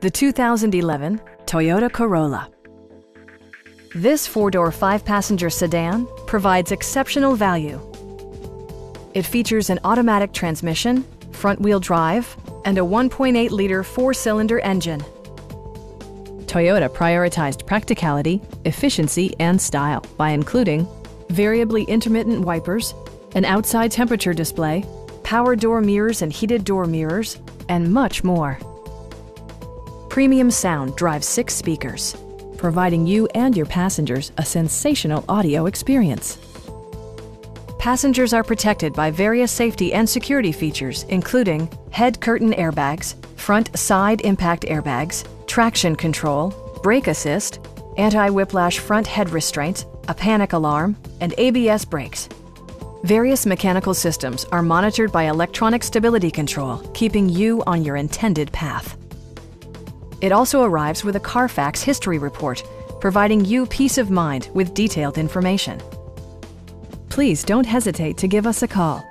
The 2011 Toyota Corolla. This four-door, five-passenger sedan provides exceptional value. It features an automatic transmission, front-wheel drive, and a 1.8-liter four-cylinder engine. Toyota prioritized practicality, efficiency, and style by including variably intermittent wipers, an outside temperature display, power door mirrors and heated door mirrors, and much more. Premium sound drives 6 speakers, providing you and your passengers a sensational audio experience. Passengers are protected by various safety and security features, including head curtain airbags, front side impact airbags, traction control, brake assist, anti-whiplash front head restraints, a panic alarm, and ABS brakes. Various mechanical systems are monitored by electronic stability control, keeping you on your intended path. It also arrives with a Carfax history report, providing you peace of mind with detailed information. Please don't hesitate to give us a call.